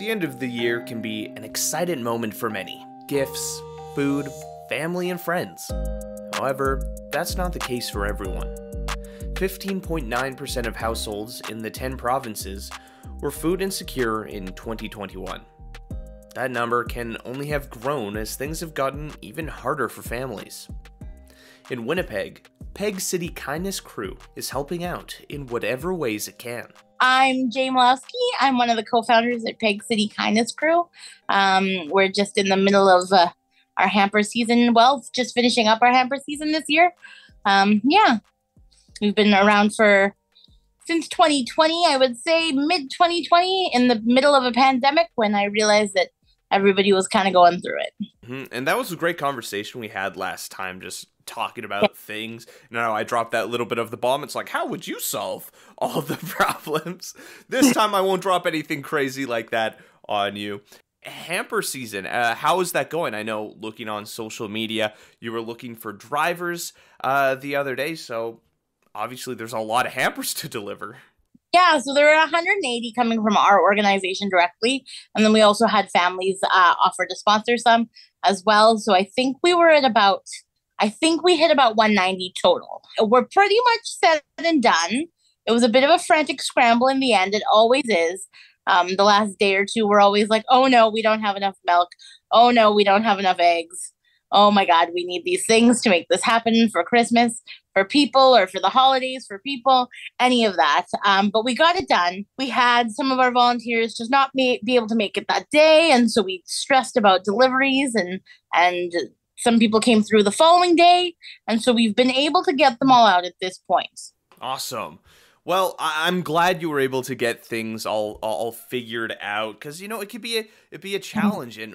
The end of the year can be an exciting moment for many. Gifts, food, family, and friends. However, that's not the case for everyone. 15.9% of households in the 10 provinces were food insecure in 2021. That number can only have grown as things have gotten even harder for families. In Winnipeg, Peg City Kindness Crew is helping out in whatever ways it can. I'm Jay Malowski. I'm one of the co-founders at Peg City Kindness Crew. We're just in the middle of our hamper season. Well, just finishing up our hamper season this year. We've been around for since 2020, I would say mid-2020, in the middle of a pandemic when I realized that everybody was kind of going through it. Mm-hmm. And that was a great conversation we had last time, just talking about things. Now I dropped that little bit of the bomb. It's like, how would you solve all the problems? This time I won't drop anything crazy like that on you. Hamper season, how is that going? I know looking on social media, you were looking for drivers the other day, so obviously there's a lot of hampers to deliver. Yeah, so there are 180 coming from our organization directly. And then we also had families offer to sponsor some as well. So I think we hit about 190 total. We're pretty much set and done. It was a bit of a frantic scramble in the end. It always is. The last day or two, we're always like, oh no, we don't have enough milk. Oh no, we don't have enough eggs. Oh my God, we need these things to make this happen for Christmas, for people, or for the holidays, for people, any of that. But we got it done. We had some of our volunteers just not be able to make it that day. And so we stressed about deliveries, and some people came through the following day. And so we've been able to get them all out at this point. Awesome. Well, I'm glad you were able to get things all figured out, because, you know, it'd be a challenge. And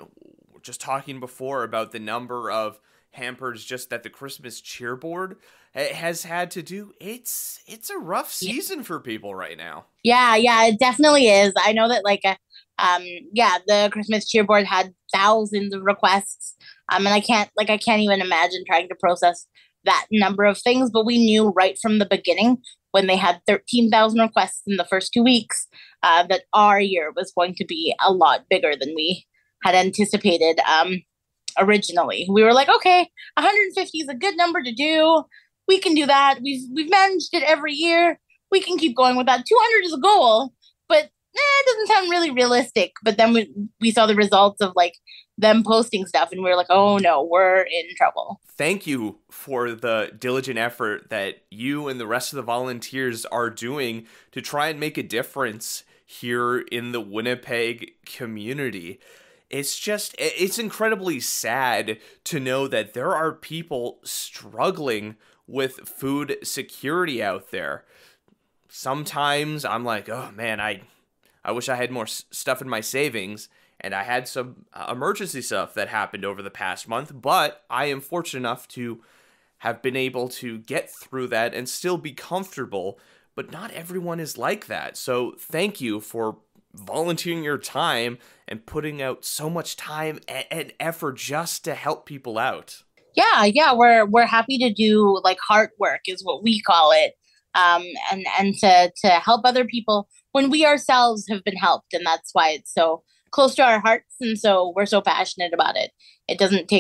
we're just talking before about the number of hampers just that the Christmas cheer board has had to do. It's a rough season for people right now. Yeah, it definitely is. I know that the Christmas cheer board had thousands of requests. And I can't even imagine trying to process that number of things, but we knew right from the beginning when they had 13,000 requests in the first 2 weeks that our year was going to be a lot bigger than we had anticipated originally. We were like, okay, 150 is a good number to do. We can do that. We've managed it every year. We can keep going with that. 200 is a goal, but it doesn't sound really realistic. But then we saw the results of them posting stuff, and we were like, oh no, we're in trouble. Thank you for the diligent effort that you and the rest of the volunteers are doing to try and make a difference here in the Winnipeg community. It's incredibly sad to know that there are people struggling with food security out there. Sometimes I'm like, oh man, I wish I had more stuff in my savings. And I had some emergency stuff that happened over the past month, but I am fortunate enough to have been able to get through that and still be comfortable, but not everyone is like that. So thank you for volunteering your time and putting out so much time and effort just to help people out. Yeah, we're happy to do heart work is what we call it, and to help other people when we ourselves have been helped, and that's why it's so close to our hearts, and so we're so passionate about it. It doesn't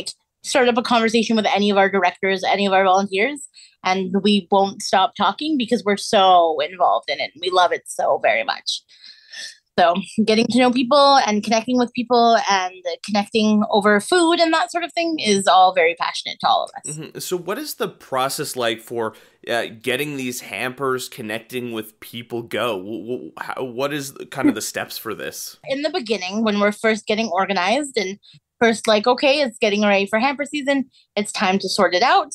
start up a conversation with any of our directors, any of our volunteers, and we won't stop talking because we're so involved in it. We love it so very much. So getting to know people and connecting with people and connecting over food and that sort of thing is all very passionate to all of us. Mm-hmm. So what is the process like for getting these hampers, connecting with people go? What is kind of the steps for this? In the beginning, when we're first getting organized and first okay, it's getting ready for hamper season. It's time to sort it out.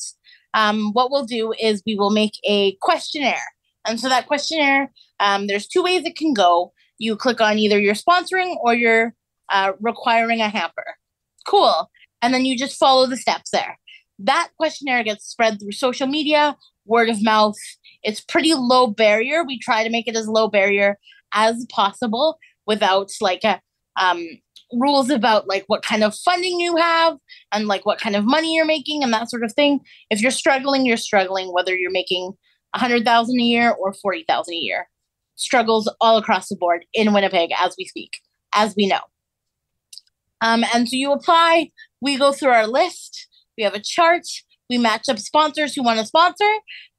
What we'll do is we will make a questionnaire. And so that questionnaire, there's two ways it can go. You click on either you're sponsoring or you're requiring a hamper. Cool. And then you just follow the steps there. That questionnaire gets spread through social media, word of mouth. It's pretty low barrier. We try to make it as low barrier as possible without rules about what kind of funding you have and what kind of money you're making and that sort of thing. If you're struggling, whether you're making $100,000 a year or $40,000 a year. Struggles all across the board in Winnipeg as we speak. as we know. And so you apply, we go through our list, we have a chart, we match up sponsors who want to sponsor,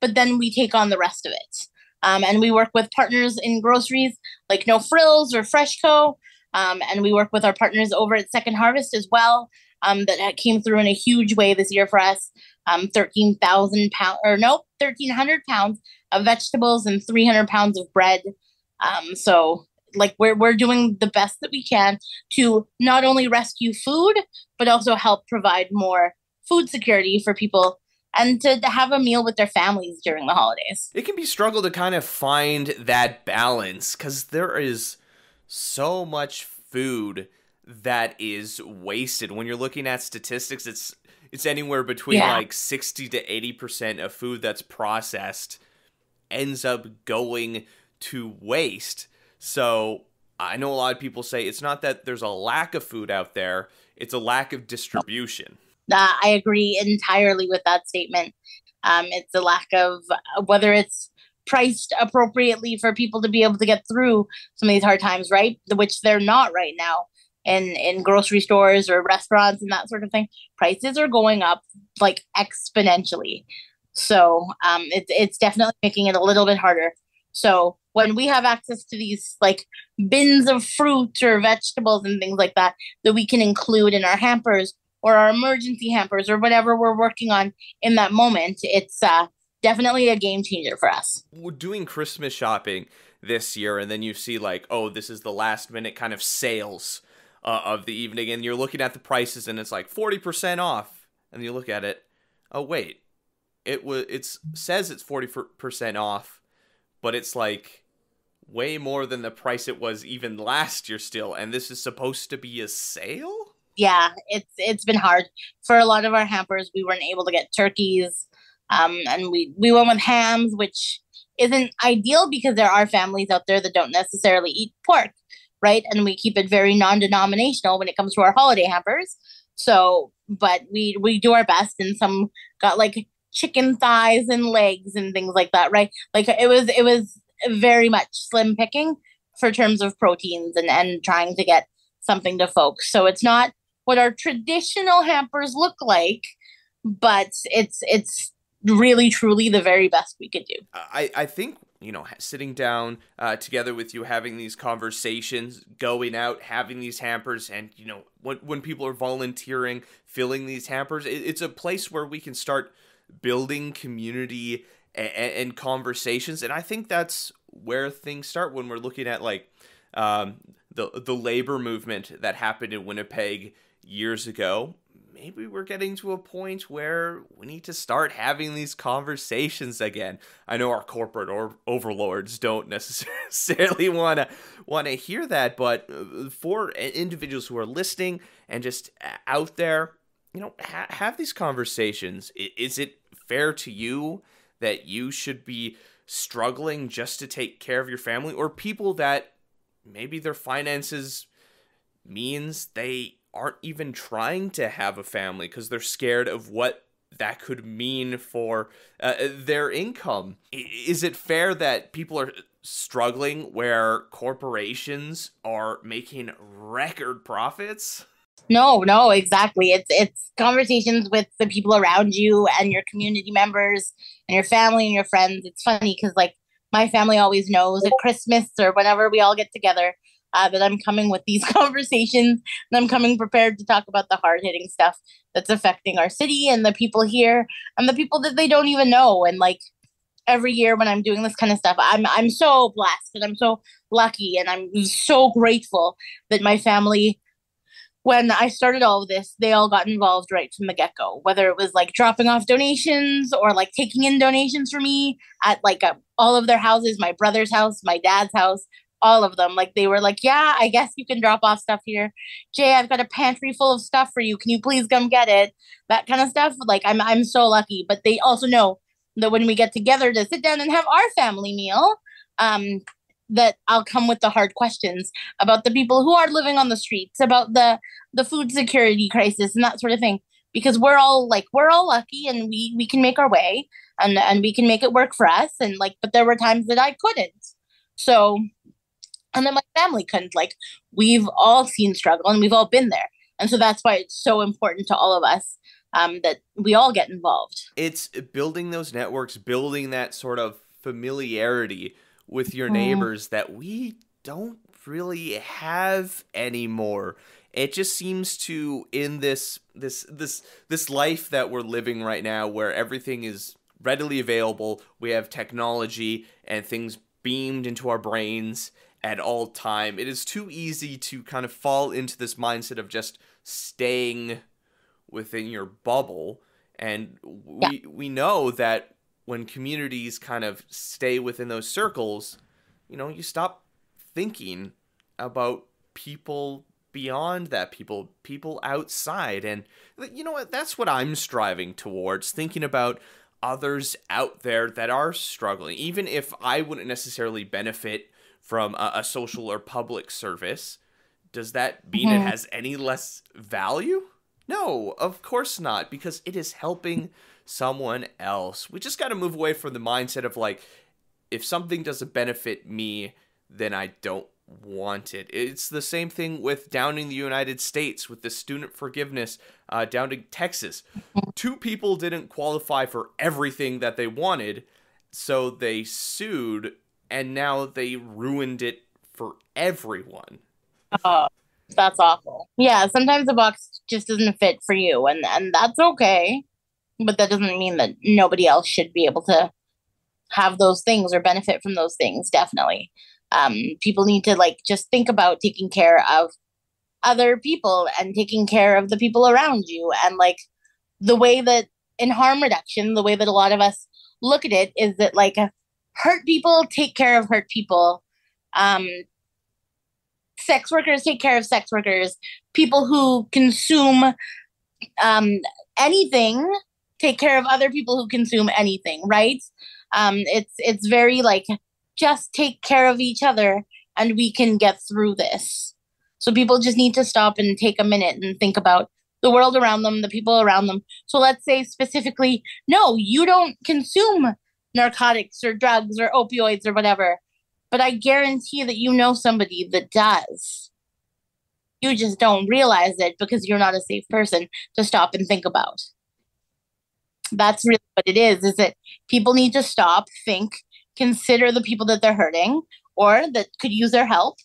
but then we take on the rest of it. And we work with partners in groceries like No Frills or Freshco. And we work with our partners over at Second Harvest as well. That came through in a huge way this year for us. 1,300 pounds of vegetables and 300 pounds of bread. So like we're doing the best that we can to not only rescue food, but also help provide more food security for people and to have a meal with their families during the holidays. It can be a struggle to kind of find that balance because there is so much food that is wasted. When you're looking at statistics, it's anywhere between like 60 to 80% of food that's processed ends up going to waste. So I know a lot of people say it's not that there's a lack of food out there, it's a lack of distribution. I agree entirely with that statement. It's a lack of whether it's priced appropriately for people to be able to get through some of these hard times, right? Which they're not right now in grocery stores or restaurants and that sort of thing. Prices are going up like exponentially. So it's definitely making it a little bit harder. So when we have access to these like bins of fruit or vegetables and things like that, that we can include in our hampers or our emergency hampers or whatever we're working on in that moment, it's definitely a game changer for us. We're doing Christmas shopping this year, and then you see like, oh, this is the last minute kind of sales of the evening, and you're looking at the prices and it's like 40% off, and you look at it, oh wait, it says it's 40% off, but it's like way more than the price it was even last year still, and this is supposed to be a sale? Yeah, it's been hard for a lot of our hampers. We weren't able to get turkeys, and we went with hams, which isn't ideal because there are families out there that don't necessarily eat pork, right? And we keep it very non-denominational when it comes to our holiday hampers. So, but we do our best, and some got like chicken thighs and legs and things like that, right? Like it was very much slim picking for terms of proteins and trying to get something to folks. So it's not what our traditional hampers look like, but it's really truly the very best we could do. I think, you know, sitting down together with you, having these conversations, going out, having these hampers, and, you know, when people are volunteering, filling these hampers, it's a place where we can start building community and conversations. And I think that's where things start when we're looking at like the labor movement that happened in Winnipeg years ago. Maybe we're getting to a point where we need to start having these conversations again. I know our corporate overlords don't necessarily want to hear that, but for individuals who are listening and just out there, you know, have these conversations. Is it fair to you that you should be struggling just to take care of your family, or people that maybe their finances means they aren't even trying to have a family because they're scared of what that could mean for their income? Is it fair that people are struggling where corporations are making record profits? No, exactly. It's conversations with the people around you and your community members and your family and your friends. It's funny because like my family always knows at Christmas or whenever we all get together that I'm coming with these conversations, and I'm coming prepared to talk about the hard-hitting stuff that's affecting our city and the people here and the people that they don't even know. And like every year when I'm doing this kind of stuff, I'm so blessed and I'm so lucky and I'm so grateful that my family, when I started all of this, they all got involved right from the get-go, whether it was like dropping off donations or like taking in donations for me at like all of their houses, my brother's house, my dad's house, all of them. Like they were like, yeah, I guess you can drop off stuff here. Jay, I've got a pantry full of stuff for you. Can you please come get it? That kind of stuff. Like I'm so lucky, but they also know that when we get together to sit down and have our family meal, that I'll come with the hard questions about the people who are living on the streets, about the food security crisis and that sort of thing, because we're all lucky and we can make our way and we can make it work for us. And like, but there were times that I couldn't. So And then my family couldn't. Like, we've all seen struggle and we've all been there. And so that's why it's so important to all of us that we all get involved. It's building those networks, building that sort of familiarity with your neighbors that we don't really have anymore. It just seems to, in this life that we're living right now, where everything is readily available, we have technology and things beamed into our brains at all time, it is too easy to kind of fall into this mindset of just staying within your bubble. And we know that when communities kind of stay within those circles, you know, you stop thinking about people beyond that, people outside. And you know what, that's what I'm striving towards, thinking about others out there that are struggling, even if I wouldn't necessarily benefit from a social or public service. Does that mean it has any less value? No, of course not, because it is helping someone else. We just got to move away from the mindset of like, if something doesn't benefit me, then I don't want it. It's the same thing with downing the United States with the student forgiveness down to Texas. Two people didn't qualify for everything that they wanted, so they sued, and now they ruined it for everyone. Oh, that's awful. Yeah, sometimes the box just isn't fit for you, and that's okay. But that doesn't mean that nobody else should be able to have those things or benefit from those things, definitely. People need to, like, just think about taking care of other people and taking care of the people around you. And, like, the way that in harm reduction, the way that a lot of us look at it is that, like, hurt people take care of hurt people. Sex workers take care of sex workers. People who consume anything take care of other people who consume anything, right? It's very, like, just take care of each other and we can get through this. So people just need to stop and take a minute and think about the world around them, the people around them. So let's say specifically, no, you don't consume narcotics or drugs or opioids or whatever, but I guarantee that you know somebody that does. You just don't realize it because you're not a safe person to stop and think about. That's really what it is that people need to stop, think, consider the people that they're hurting or that could use their help,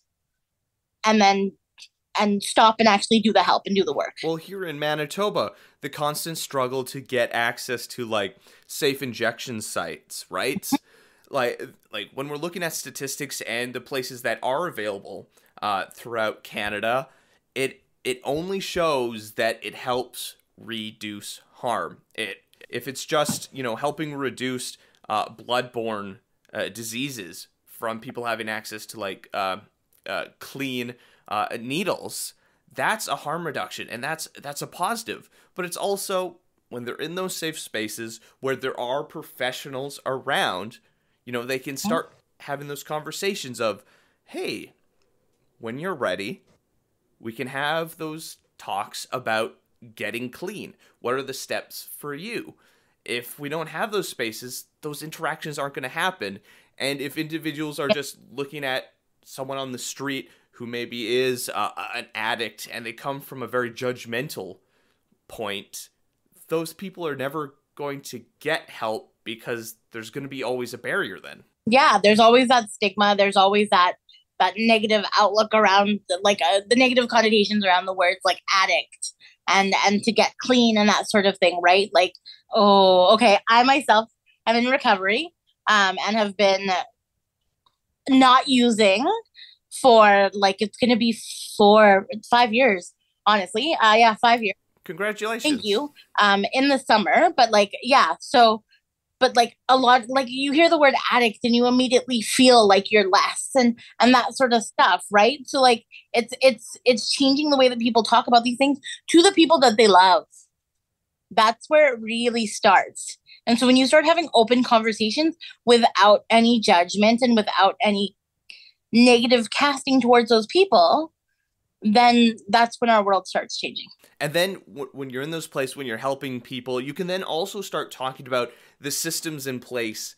and stop and actually do the help and do the work. Well, here in Manitoba, the constant struggle to get access to, like, safe injection sites, right? like when we're looking at statistics and the places that are available throughout Canada, it only shows that it helps reduce harm. If it's just, you know, helping reduce bloodborne diseases from people having access to, like, clean needles, that's a harm reduction, and that's a positive. But it's also when they're in those safe spaces where there are professionals around, you know, they can start having those conversations of, hey, when you're ready, we can have those talks about getting clean. What are the steps for you? If we don't have those spaces, those interactions aren't going to happen. And if individuals are just looking at someone on the street who maybe is an addict and they come from a very judgmental point, those people are never going to get help because there's going to be always a barrier then. Yeah, there's always that stigma. There's always that negative outlook around, like, the negative connotations around the words, like, addict and to get clean and that sort of thing, right? Like, oh, okay, I myself am in recovery and have been not using for, like, it's going to be 5 years, honestly. Yeah, 5 years. Congratulations. Thank you. In the summer, but, like, yeah, so, but, like, a lot, like, you hear the word addict and you immediately feel like you're less and that sort of stuff, right? So, like, it's changing the way that people talk about these things to the people that they love. That's where it really starts. And so when you start having open conversations without any judgment and without any negative casting towards those people, then that's when our world starts changing. And then when you're in those places, when you're helping people, you can then also start talking about the systems in place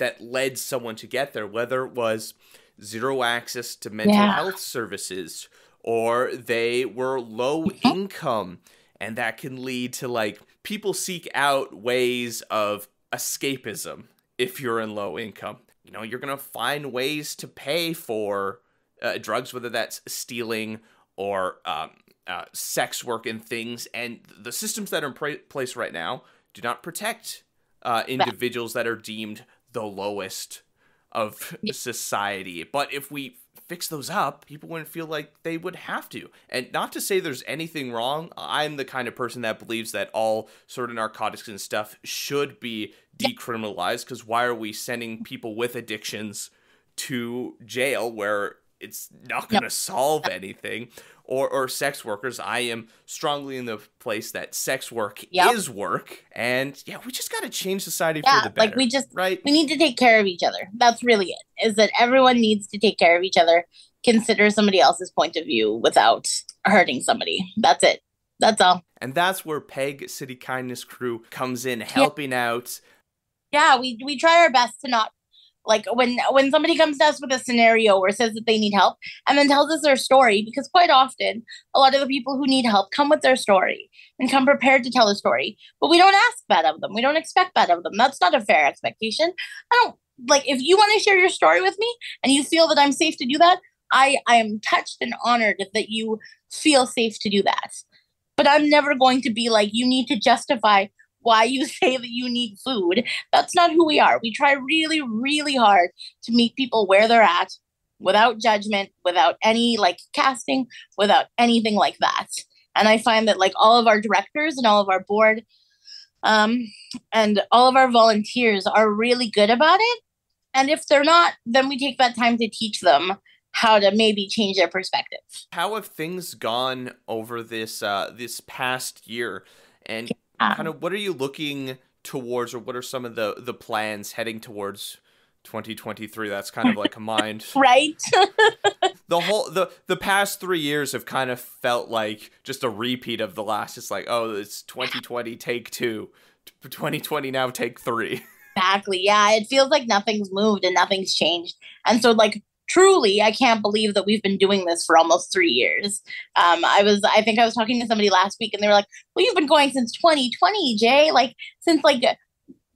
that led someone to get there, whether it was zero access to mental health services or they were low income. And that can lead to, like, people seek out ways of escapism if you're in low income. You know, you're going to find ways to pay for drugs, whether that's stealing or sex work and things. And the systems that are in place right now do not protect individuals that are deemed the lowest of society. But if we fix those up, people wouldn't feel like they would have to. And not to say there's anything wrong. I'm the kind of person that believes that all sort of narcotics and stuff should be decriminalized, because why are we sending people with addictions to jail where it's not going to solve anything? Or sex workers. I am strongly in the place that sex work is work. And yeah, we just got to change society for the better. Like, we just, we need to take care of each other. That's really it, is that everyone needs to take care of each other. Consider somebody else's point of view without hurting somebody. That's it. That's all. And that's where Peg City Kindness Crew comes in, helping out. Yeah, we try our best to not, like, when somebody comes to us with a scenario or says that they need help and then tells us their story, because quite often a lot of the people who need help come with their story and come prepared to tell a story, but we don't ask that of them. We don't expect that of them. That's not a fair expectation. I don't, like, if you want to share your story with me and you feel that I'm safe to do that, I am touched and honored that you feel safe to do that. But I'm never going to be like, you need to justify why you say that you need food. That's not who we are. We try really, really hard to meet people where they're at without judgment, without any, like, casting, without anything like that. And I find that, like, all of our directors and all of our board and all of our volunteers are really good about it. And if they're not, then we take that time to teach them how to maybe change their perspective. How have things gone over this this past year? And kind of what are you looking towards, or what are some of the plans heading towards 2023? That's kind of like a mind. The past 3 years have kind of felt like just a repeat of the last. It's like, oh, it's 2020 take two, 2020 now take three. Exactly. Yeah, it feels like nothing's moved and nothing's changed. And so, like, truly, I can't believe that we've been doing this for almost 3 years. I think I was talking to somebody last week and they were like, well, you've been going since 2020, Jay, like since like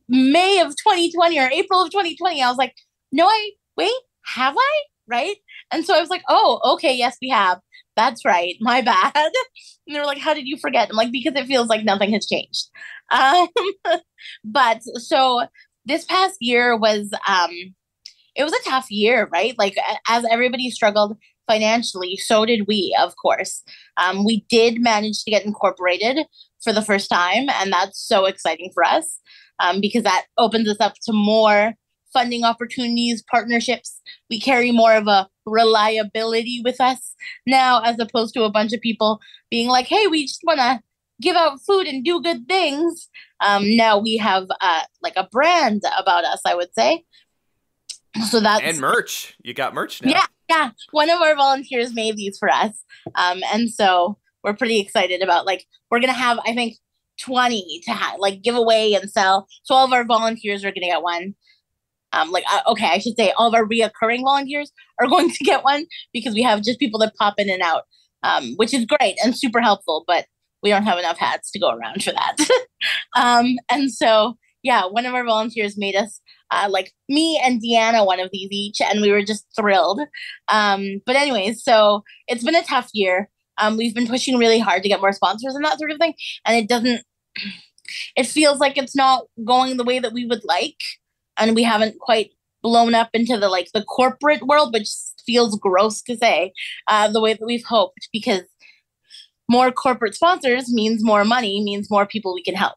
May of 2020 or April of 2020. I was like, no, have I? Right. And so I was like, oh, okay. Yes, we have. That's right. My bad. And they were like, how did you forget? I'm like, because it feels like nothing has changed. But so this past year was, it was a tough year, right? Like, as everybody struggled financially, so did we, of course. We did manage to get incorporated for the first time, and that's so exciting for us because that opens us up to more funding opportunities, partnerships. We carry more of a reliability with us now, as opposed to a bunch of people being like, hey, we just want to give out food and do good things. Now we have like a brand about us, I would say. So that's, and merch. You got merch now. Yeah, yeah. One of our volunteers made these for us. And so we're pretty excited about, like, we're going to have, I think, 20 to like give away and sell. So all of our volunteers are going to get one. Okay, I should say all of our reoccurring volunteers are going to get one, because we have just people that pop in and out, which is great and super helpful, but we don't have enough hats to go around for that. And so, yeah, one of our volunteers made us, like me and Deanna, one of these each, and we were just thrilled. But anyways, so it's been a tough year. We've been pushing really hard to get more sponsors and that sort of thing. And it feels like it's not going the way that we would like. And we haven't quite blown up into the, like, the corporate world, which feels gross to say, the way that we've hoped, because more corporate sponsors means more money, means more people we can help,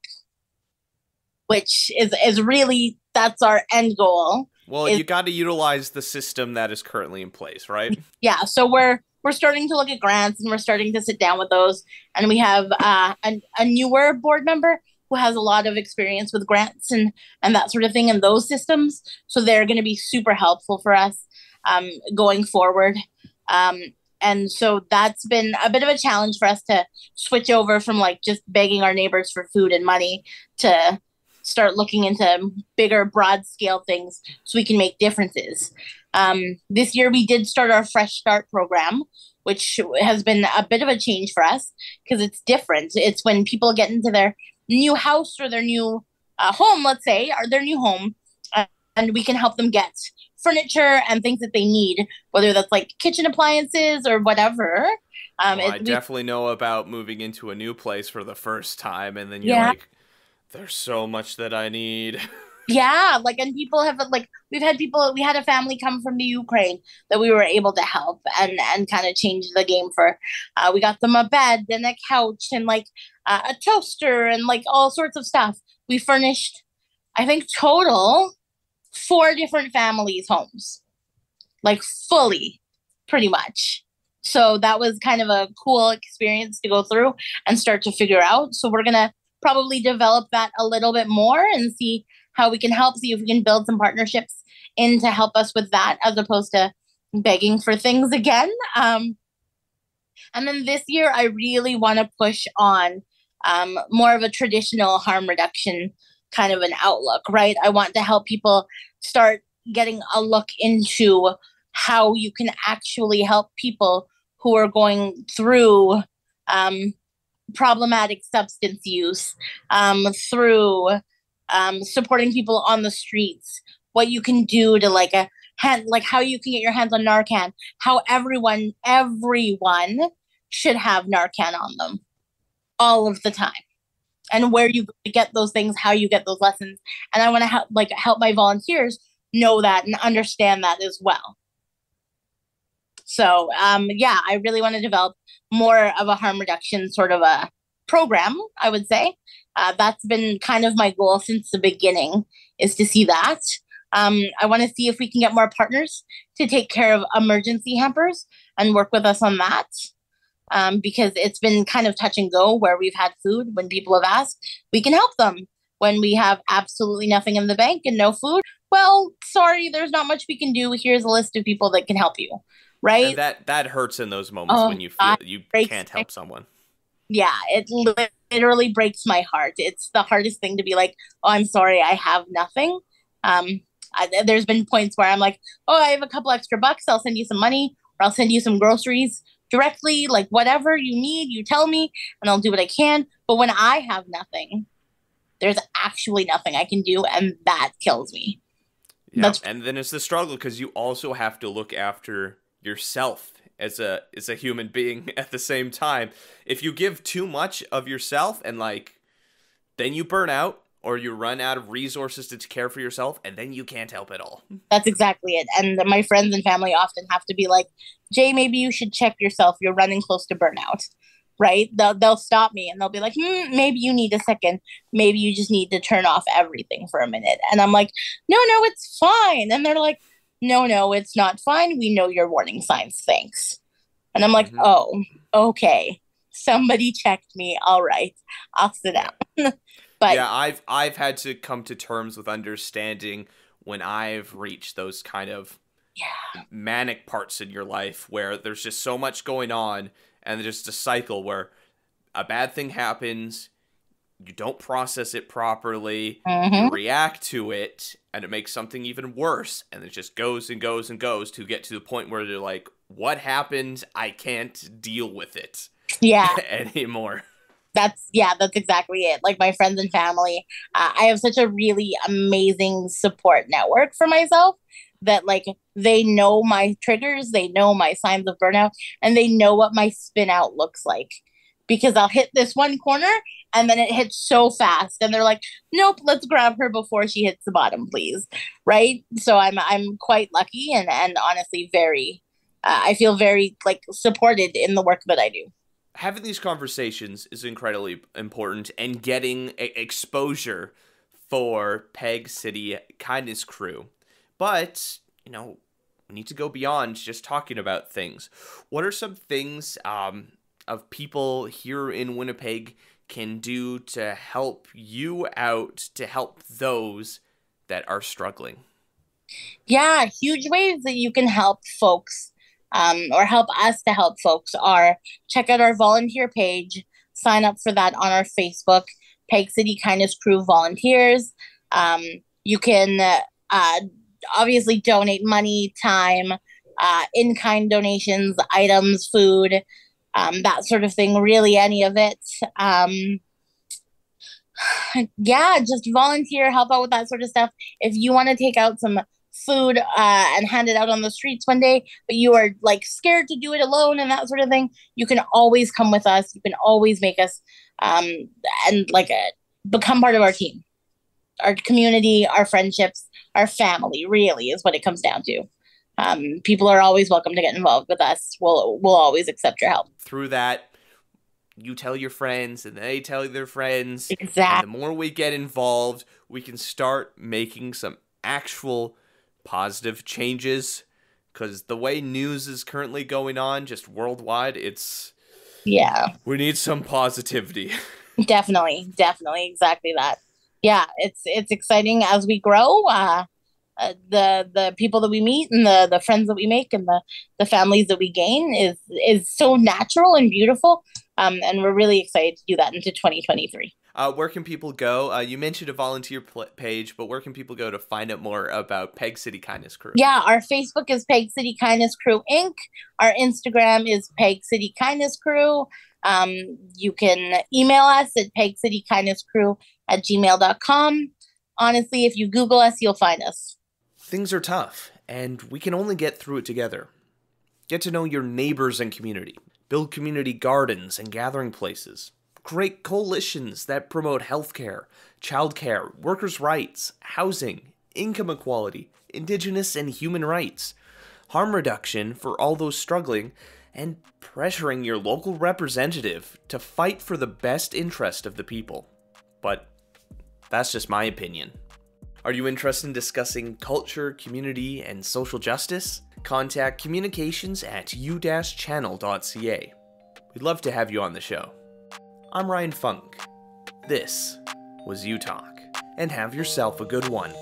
which is really, that's our end goal. Well, you got to utilize the system that is currently in place, right? Yeah. So we're starting to look at grants, and we're starting to sit down with those. And we have a newer board member who has a lot of experience with grants and that sort of thing and those systems. So they're going to be super helpful for us going forward. And so that's been a bit of a challenge for us to switch over from, like, just begging our neighbors for food and money to start looking into bigger, broad scale things so we can make differences. This year we did start our Fresh Start program, which has been a bit of a change for us because it's different. It's when people get into their new house or their new home, let's say, or their new home, and we can help them get furniture and things that they need, whether that's like kitchen appliances or whatever. I definitely know about moving into a new place for the first time, and then you're like, there's so much that I need. Yeah, like, and people have, like, we had a family come from the Ukraine that we were able to help and kind of change the game for. We got them a bed and a couch and, like, a toaster and, like, all sorts of stuff. We furnished, I think, total 4 different families' homes, like, fully, pretty much. So that was kind of a cool experience to go through and start to figure out. So we're going to probably develop that a little bit more and see how we can help, see if we can build some partnerships in to help us with that as opposed to begging for things again. And then this year, I really want to push on more of a traditional harm reduction kind of an outlook, right? I want to help people start getting a look into how you can actually help people who are going through problematic substance use, through supporting people on the streets, what you can do to how you can get your hands on Narcan, how everyone should have Narcan on them all of the time, and where you get those things, how you get those lessons. And I want to help my volunteers know that and understand that as well. So I really want to develop more of a harm reduction sort of a program, I would say. That's been kind of my goal since the beginning, is to see that. I want to see if we can get more partners to take care of emergency hampers and work with us on that, because it's been kind of touch and go where we've had food. When people have asked, we can help them. When we have absolutely nothing in the bank and no food, well, sorry, there's not much we can do. Here's a list of people that can help you, right? And that hurts in those moments when you feel you can't help someone. Yeah, it literally breaks my heart. It's the hardest thing to be like, oh, I'm sorry, I have nothing. There's been points where I'm like, oh, I have a couple extra bucks. I'll send you some money, or I'll send you some groceries directly, like whatever you need, you tell me, and I'll do what I can. But when I have nothing, there's actually nothing I can do, and that kills me. Yeah. And then it's the struggle, because you also have to look after yourself as a human being at the same time. If you give too much of yourself, and then you burn out, or you run out of resources to care for yourself, and then you can't help at all. That's exactly it. And my friends and family often have to be like, Jay, maybe you should check yourself. You're running close to burnout, right? They'll stop me and they'll be like, maybe you need a second. Maybe you just need to turn off everything for a minute. And I'm like, no, it's fine. And they're like, no, it's not fine. We know your warning signs. Thanks. And I'm like, oh, okay. Somebody checked me. All right. I'll sit down. But yeah, I've had to come to terms with understanding when I've reached those kind of manic parts in your life where there's just so much going on, and there's just a cycle where a bad thing happens, you don't process it properly, you react to it, and it makes something even worse. And it just goes and goes and goes to get to the point where they're like, what happened? I can't deal with it anymore. That's exactly it. Like, my friends and family, I have such a really amazing support network for myself that, like, they know my triggers, they know my signs of burnout, and they know what my spin out looks like. Because I'll hit this one corner and then it hits so fast, and they're like, nope, let's grab her before she hits the bottom, please. Right. So I'm quite lucky and honestly very, I feel very supported in the work that I do. Having these conversations is incredibly important, and getting exposure for Peg City Kindness Crew. But, we need to go beyond just talking about things. What are some things, of people here in Winnipeg can do to help you out, to help those that are struggling? Yeah, huge ways that you can help folks, or help us to help folks, are check out our volunteer page, sign up for that on our Facebook. Peg City Kindness Crew volunteers. You can obviously donate money, time, in-kind donations, items, food, that sort of thing, really any of it. Yeah, just volunteer, help out with that sort of stuff. If you want to take out some food and hand it out on the streets one day, but you are like scared to do it alone and that sort of thing, you can always come with us. You can always make us and like become part of our team, our community, our friendships, our family, really is what it comes down to. People are always welcome to get involved with us. We'll always accept your help. Through that, you tell your friends and they tell their friends. Exactly. And the more we get involved, we can start making some actual positive changes, because the way news is currently going on just worldwide, it's, yeah, we need some positivity. Definitely. Exactly that. Yeah. It's exciting as we grow, the people that we meet and the friends that we make and the families that we gain is so natural and beautiful. And we're really excited to do that into 2023. Where can people go? You mentioned a volunteer page, but where can people go to find out more about Peg City Kindness Crew? Yeah, our Facebook is Peg City Kindness Crew, Inc. Our Instagram is Peg City Kindness Crew. You can email us at pegcitykindnesscrew@gmail.com. Honestly, if you Google us, you'll find us. Things are tough, and we can only get through it together. Get to know your neighbors and community. Build community gardens and gathering places. Create coalitions that promote healthcare, childcare, workers' rights, housing, income equality, Indigenous and human rights, harm reduction for all those struggling, and pressuring your local representative to fight for the best interest of the people. But that's just my opinion. Are you interested in discussing culture, community, and social justice? Contact communications@u-channel.ca. We'd love to have you on the show. I'm Ryan Funk. This was U Talk, and have yourself a good one.